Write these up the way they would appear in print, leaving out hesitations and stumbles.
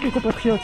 Pick up here.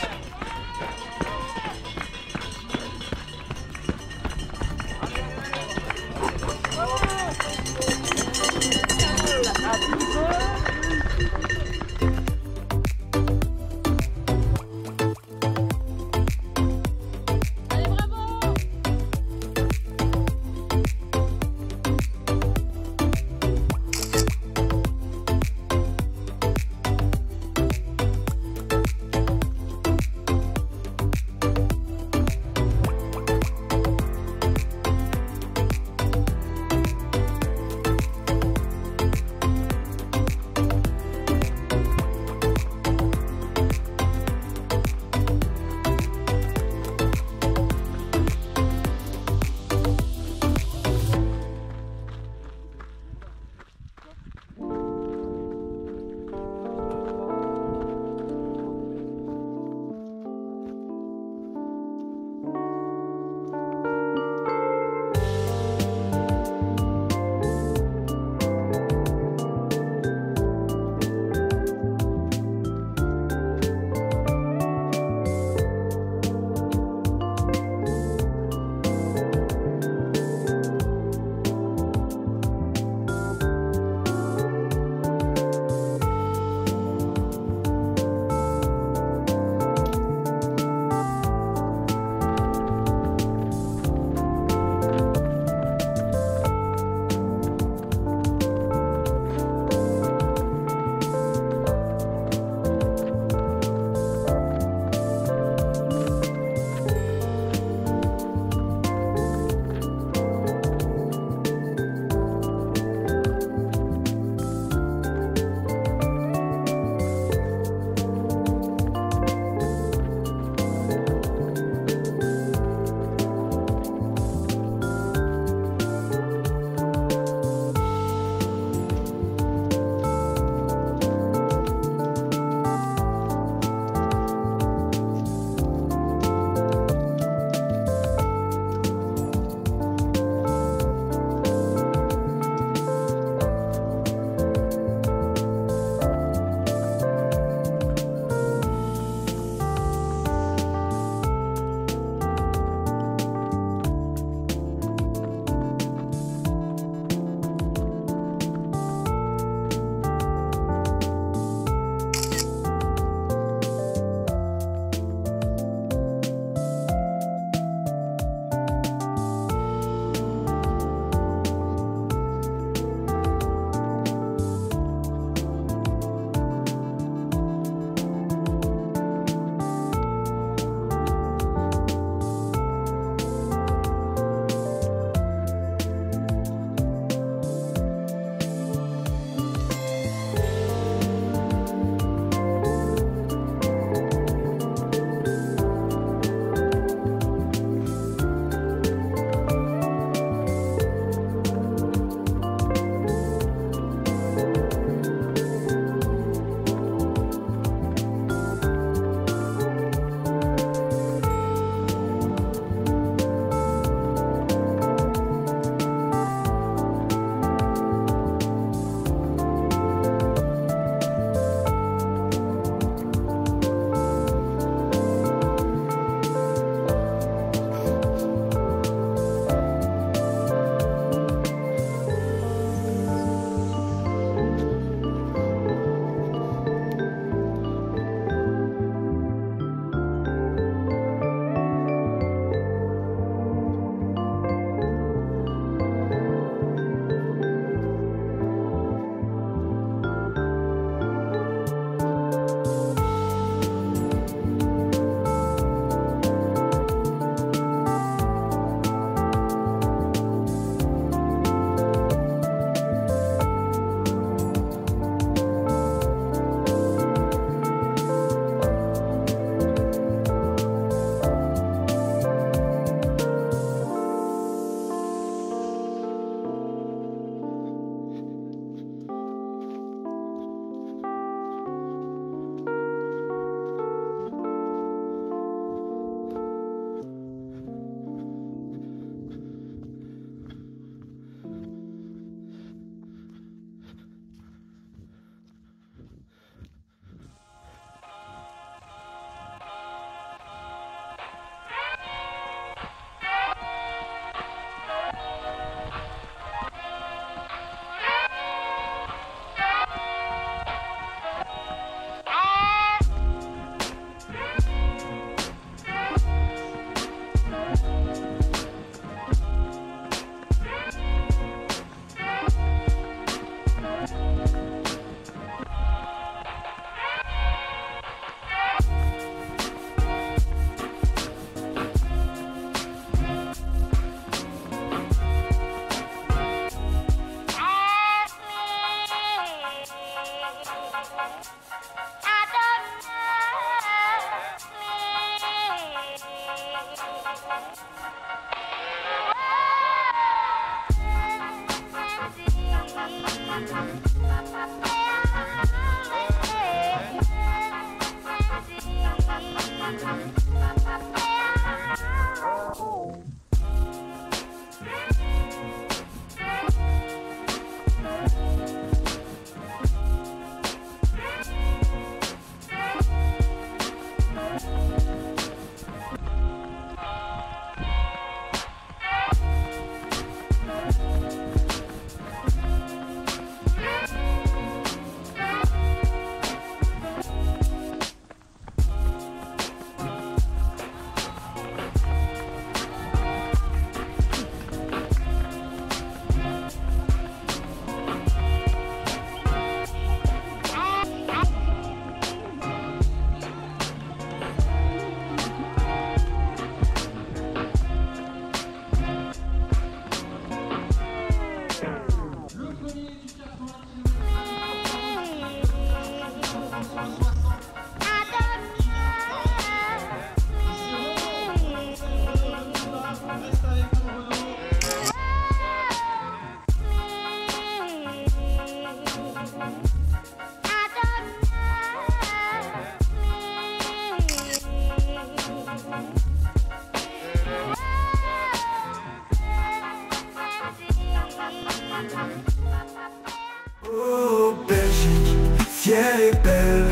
Oh Belgique, fière et belle,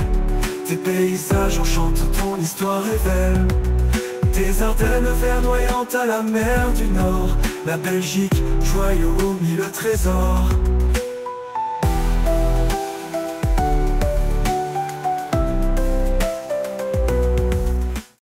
tes paysages enchantent, ton histoire révèle. Des Ardennes verdoyantes à la mer du Nord, la Belgique, joyau aux mille trésors.